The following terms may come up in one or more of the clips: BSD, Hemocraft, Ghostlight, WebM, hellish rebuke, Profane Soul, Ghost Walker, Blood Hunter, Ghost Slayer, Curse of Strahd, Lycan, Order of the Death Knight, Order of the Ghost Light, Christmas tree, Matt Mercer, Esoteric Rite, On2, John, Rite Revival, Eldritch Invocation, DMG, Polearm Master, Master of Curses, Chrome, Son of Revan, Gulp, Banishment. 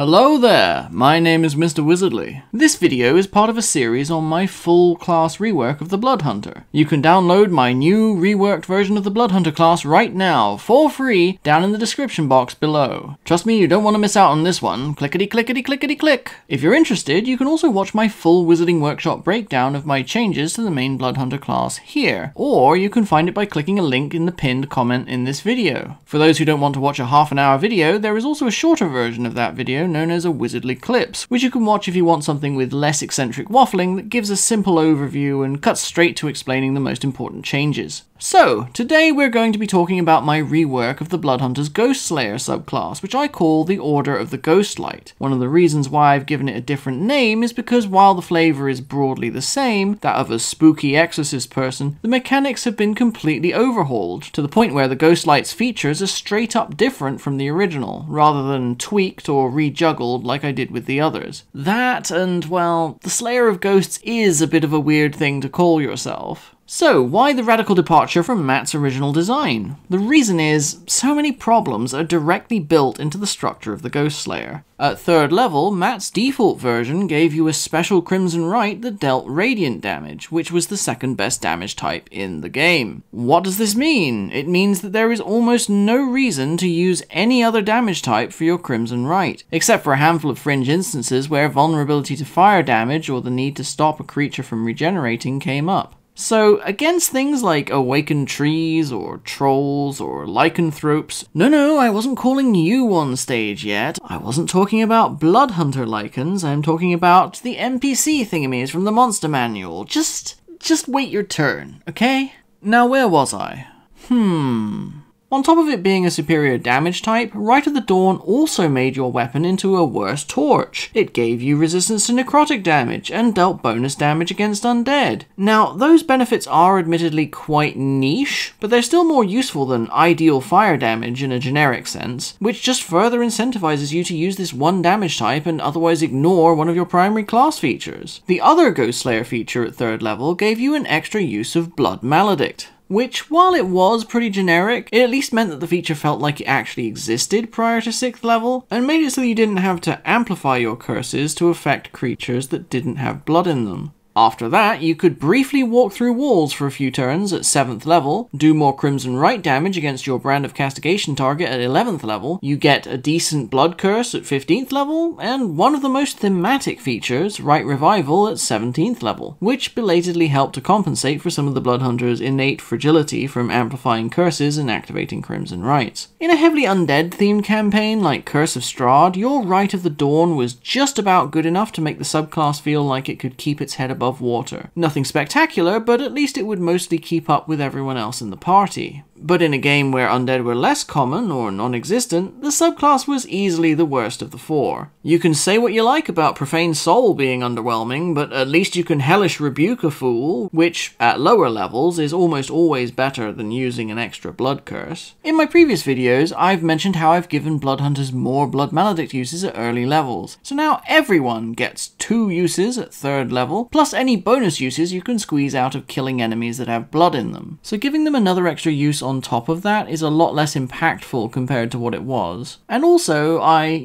Hello there, my name is Mr Wizardly. This video is part of a series on my full class rework of the Blood Hunter. You can download my new reworked version of the Blood Hunter class right now, for free, down in the description box below. Trust me, you don't want to miss out on this one. Clickety clickety clickety click! If you're interested, you can also watch my full Wizarding Workshop breakdown of my changes to the main Blood Hunter class here, or you can find it by clicking a link in the pinned comment in this video. For those who don't want to watch a half-an-hour video, there is also a shorter version of that video known as a Wizardly Clips, which you can watch if you want something with less eccentric waffling that gives a simple overview and cuts straight to explaining the most important changes. So, today we're going to be talking about my rework of the Blood Hunter's Ghost Slayer subclass, which I call the Order of the Ghost Light. One of the reasons why I've given it a different name is because while the flavour is broadly the same, that of a spooky exorcist person, the mechanics have been completely overhauled, to the point where the Ghost Light's features are straight up different from the original, rather than tweaked or rejuggled like I did with the others. That and, well, the Slayer of Ghosts is a bit of a weird thing to call yourself. So, why the radical departure from Matt's original design? The reason is, so many problems are directly built into the structure of the Ghost Slayer. At third level, Matt's default version gave you a special Crimson Rite that dealt radiant damage, which was the second best damage type in the game. What does this mean? It means that there is almost no reason to use any other damage type for your Crimson Rite, except for a handful of fringe instances where vulnerability to fire damage or the need to stop a creature from regenerating came up. So, against things like awakened trees, or trolls, or lycanthropes... No, I wasn't calling you on stage yet. I wasn't talking about Blood Hunter Lycans, I'm talking about the NPC thingamies from the Monster Manual. Just wait your turn, okay? Now where was I? On top of it being a superior damage type, Rite of the Dawn also made your weapon into a worse torch. It gave you resistance to necrotic damage, and dealt bonus damage against undead. Now, those benefits are admittedly quite niche, but they're still more useful than ideal fire damage in a generic sense, which just further incentivizes you to use this one damage type and otherwise ignore one of your primary class features. The other Ghost Slayer feature at third level gave you an extra use of Blood Maledict, which, while it was pretty generic, it at least meant that the feature felt like it actually existed prior to 6th level, and made it so you didn't have to amplify your curses to affect creatures that didn't have blood in them. After that, you could briefly walk through walls for a few turns at 7th level, do more Crimson Rite damage against your brand of castigation target at 11th level, you get a decent blood curse at 15th level, and one of the most thematic features, Rite Revival, at 17th level, which belatedly helped to compensate for some of the Blood Hunter's innate fragility from amplifying curses and activating Crimson Rites. In a heavily undead-themed campaign like Curse of Strahd, your Rite of the Dawn was just about good enough to make the subclass feel like it could keep its head above water. Nothing spectacular, but at least it would mostly keep up with everyone else in the party. But in a game where undead were less common or non-existent, the subclass was easily the worst of the four. You can say what you like about Profane Soul being underwhelming, but at least you can hellish rebuke a fool, which, at lower levels, is almost always better than using an extra blood curse. In my previous videos, I've mentioned how I've given Blood Hunters more Blood Maledict uses at early levels, so now everyone gets 2 uses at third level, plus any bonus uses you can squeeze out of killing enemies that have blood in them. So giving them another extra use on top of that is a lot less impactful compared to what it was. And also, I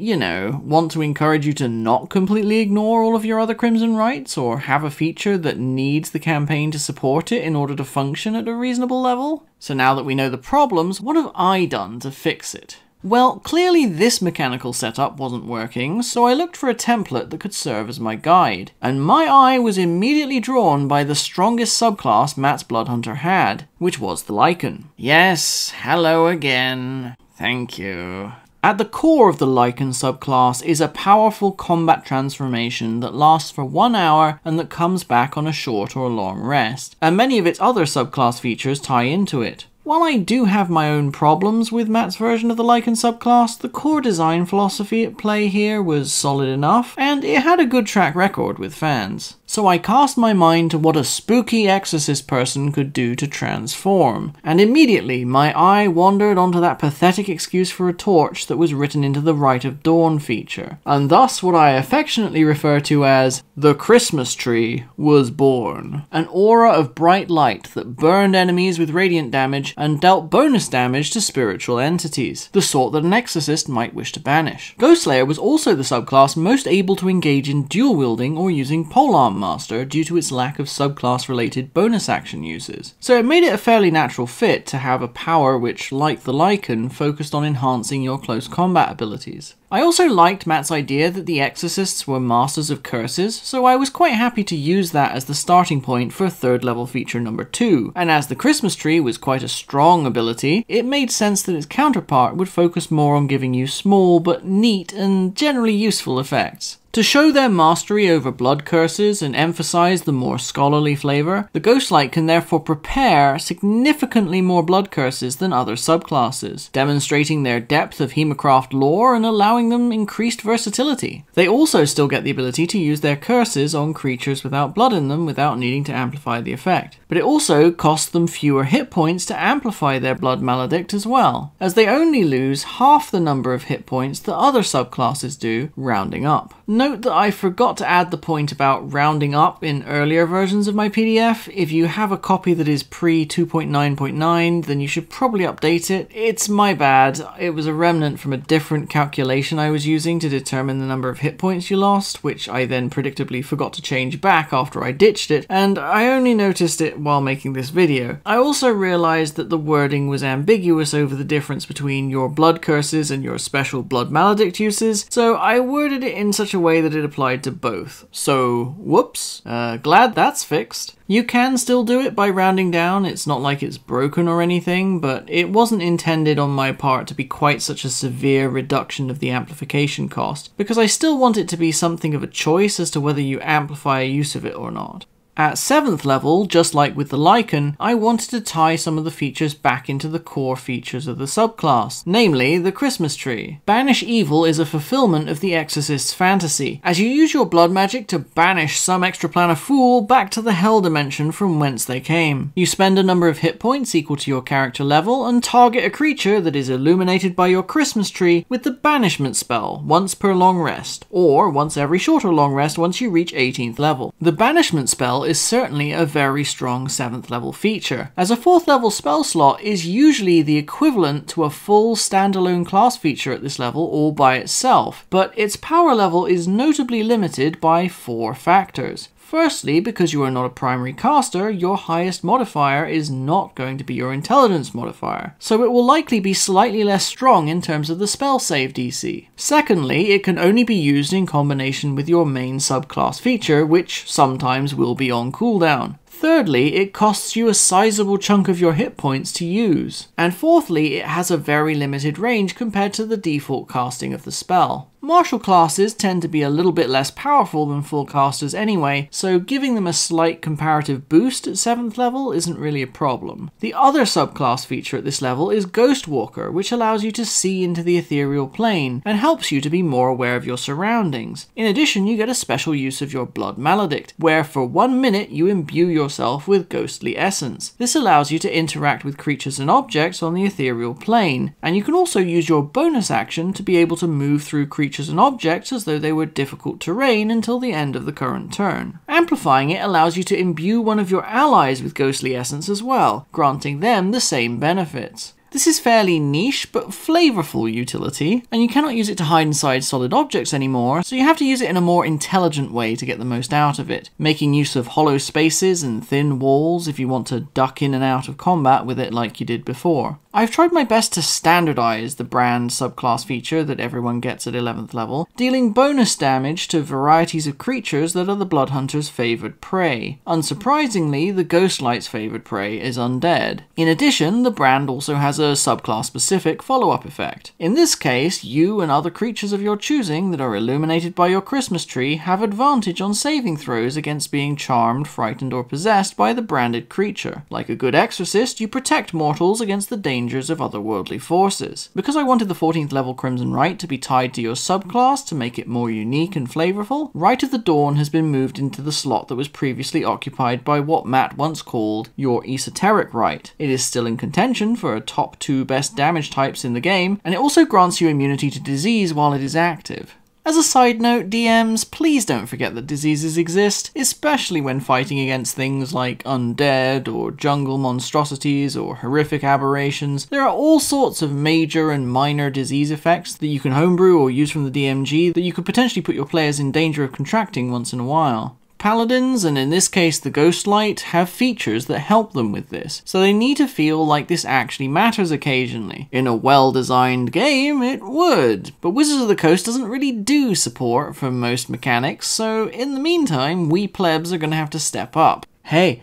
want to encourage you to not completely ignore all of your other Crimson Rites, or have a feature that needs the campaign to support it in order to function at a reasonable level. So now that we know the problems, what have I done to fix it? Well, clearly this mechanical setup wasn't working, so I looked for a template that could serve as my guide, and my eye was immediately drawn by the strongest subclass Matt's Blood Hunter had, which was the Lycan. Yes, hello again. Thank you. At the core of the Lycan subclass is a powerful combat transformation that lasts for 1 hour and that comes back on a short or long rest, and many of its other subclass features tie into it. While I do have my own problems with Matt's version of the Lycan subclass, the core design philosophy at play here was solid enough, and it had a good track record with fans. So I cast my mind to what a spooky exorcist person could do to transform, and immediately my eye wandered onto that pathetic excuse for a torch that was written into the Rite of Dawn feature, and thus what I affectionately refer to as the Christmas tree was born. An aura of bright light that burned enemies with radiant damage damage and dealt bonus damage to spiritual entities, the sort that an exorcist might wish to banish. Ghost Slayer was also the subclass most able to engage in dual wielding or using Polearm Master due to its lack of subclass related bonus action uses, so it made it a fairly natural fit to have a power which, like the Lycan, focused on enhancing your close combat abilities. I also liked Matt's idea that the exorcists were masters of curses, so I was quite happy to use that as the starting point for a third level feature number 2, and as the Christmas tree was quite a strong ability, it made sense that its counterpart would focus more on giving you small but neat and generally useful effects. To show their mastery over blood curses and emphasize the more scholarly flavor, the Ghostlight can therefore prepare significantly more blood curses than other subclasses, demonstrating their depth of Hemocraft lore and allowing them increased versatility. They also still get the ability to use their curses on creatures without blood in them without needing to amplify the effect, but it also costs them fewer hit points to amplify their Blood Maledict as well, as they only lose half the number of hit points that other subclasses do, rounding up. Note that I forgot to add the point about rounding up in earlier versions of my PDF. If you have a copy that is pre-2.9.9, then you should probably update it. It's my bad. It was a remnant from a different calculation I was using to determine the number of hit points you lost, which I then predictably forgot to change back after I ditched it, and I only noticed it while making this video. I also realized that the wording was ambiguous over the difference between your blood curses and your special Blood Maledict uses, so I worded it in such a way that it applied to both. So, whoops, glad that's fixed. You can still do it by rounding down, it's not like it's broken or anything, but it wasn't intended on my part to be quite such a severe reduction of the amplification cost, because I still want it to be something of a choice as to whether you amplify a use of it or not. At 7th level, just like with the Lycan, I wanted to tie some of the features back into the core features of the subclass, namely the Christmas tree. Banish Evil is a fulfillment of the Exorcist's fantasy, as you use your blood magic to banish some extraplanar fool back to the hell dimension from whence they came. You spend a number of hit points equal to your character level and target a creature that is illuminated by your Christmas tree with the Banishment spell once per long rest, or once every shorter long rest once you reach 18th level. The Banishment spell is certainly a very strong 7th level feature, as a 4th level spell slot is usually the equivalent to a full standalone class feature at this level all by itself, but its power level is notably limited by 4 factors. Firstly, because you are not a primary caster, your highest modifier is not going to be your intelligence modifier, so it will likely be slightly less strong in terms of the spell save DC. Secondly, it can only be used in combination with your main subclass feature, which sometimes will be on cooldown. Thirdly, it costs you a sizable chunk of your hit points to use. And fourthly, it has a very limited range compared to the default casting of the spell. Martial classes tend to be a little bit less powerful than full casters anyway, so giving them a slight comparative boost at 7th level isn't really a problem. The other subclass feature at this level is Ghost Walker, which allows you to see into the ethereal plane and helps you to be more aware of your surroundings. In addition, you get a special use of your Blood Maledict, where for 1 minute you imbue yourself with ghostly essence. This allows you to interact with creatures and objects on the ethereal plane, and you can also use your bonus action to be able to move through creatures and objects as though they were difficult terrain until the end of the current turn. Amplifying it allows you to imbue one of your allies with ghostly essence as well, granting them the same benefits. This is fairly niche but flavorful utility, and you cannot use it to hide inside solid objects anymore, so you have to use it in a more intelligent way to get the most out of it, making use of hollow spaces and thin walls if you want to duck in and out of combat with it like you did before. I've tried my best to standardize the brand subclass feature that everyone gets at 11th level, dealing bonus damage to varieties of creatures that are the Blood Hunter's favoured prey. Unsurprisingly, the Ghostlight's favoured prey is undead. In addition, the brand also has a subclass-specific follow-up effect. In this case, you and other creatures of your choosing that are illuminated by your Christmas tree have advantage on saving throws against being charmed, frightened, or possessed by the branded creature. Like a good exorcist, you protect mortals against the dangers of otherworldly forces. Because I wanted the 14th level Crimson Rite to be tied to your subclass to make it more unique and flavorful, Rite of the Dawn has been moved into the slot that was previously occupied by what Matt once called your Esoteric Rite. It is still in contention for a top 2 best damage types in the game, and it also grants you immunity to disease while it is active. As a side note, DMs, please don't forget that diseases exist, especially when fighting against things like undead or jungle monstrosities or horrific aberrations. There are all sorts of major and minor disease effects that you can homebrew or use from the DMG that you could potentially put your players in danger of contracting once in a while. Paladins, and in this case the Ghostlight, have features that help them with this, so they need to feel like this actually matters occasionally. In a well-designed game, it would, but Wizards of the Coast doesn't really do support for most mechanics, so in the meantime, we plebs are going to have to step up. Hey,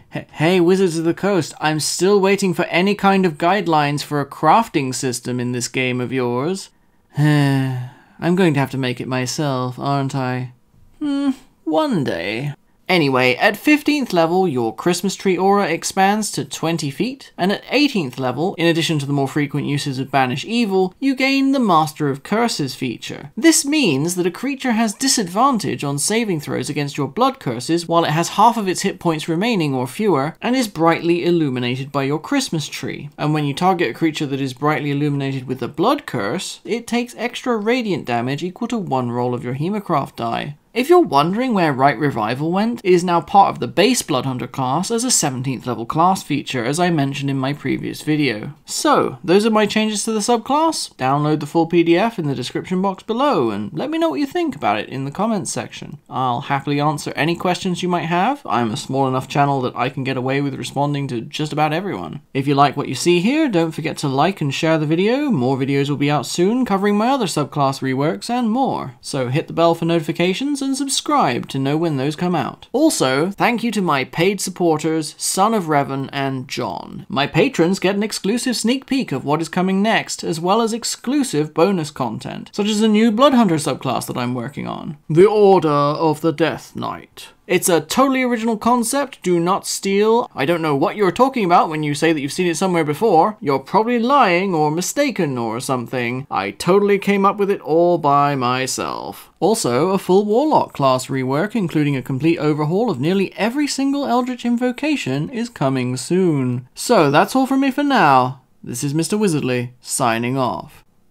Wizards of the Coast, I'm still waiting for any kind of guidelines for a crafting system in this game of yours. I'm going to have to make it myself, aren't I? One day. Anyway, at 15th level, your Christmas tree aura expands to 20 feet, and at 18th level, in addition to the more frequent uses of Banish Evil, you gain the Master of Curses feature. This means that a creature has disadvantage on saving throws against your blood curses while it has half of its hit points remaining or fewer, and is brightly illuminated by your Christmas tree. And when you target a creature that is brightly illuminated with a blood curse, it takes extra radiant damage equal to one roll of your Hemocraft die. If you're wondering where Rite Revival went, it is now part of the base Blood Hunter class as a 17th level class feature, as I mentioned in my previous video. So, those are my changes to the subclass. Download the full PDF in the description box below, and let me know what you think about it in the comments section. I'll happily answer any questions you might have. I'm a small enough channel that I can get away with responding to just about everyone. If you like what you see here, don't forget to like and share the video. More videos will be out soon covering my other subclass reworks and more, so hit the bell for notifications and subscribe to know when those come out. Also, thank you to my paid supporters, Son of Revan and John. My patrons get an exclusive sneak peek of what is coming next, as well as exclusive bonus content, such as the new Blood Hunter subclass that I'm working on, the Order of the Death Knight. It's a totally original concept, do not steal. I don't know what you're talking about when you say that you've seen it somewhere before. You're probably lying or mistaken or something. I totally came up with it all by myself. Also, a full Warlock class rework, including a complete overhaul of nearly every single Eldritch Invocation, is coming soon. So that's all from me for now. This is Mr. Wizardly, signing off.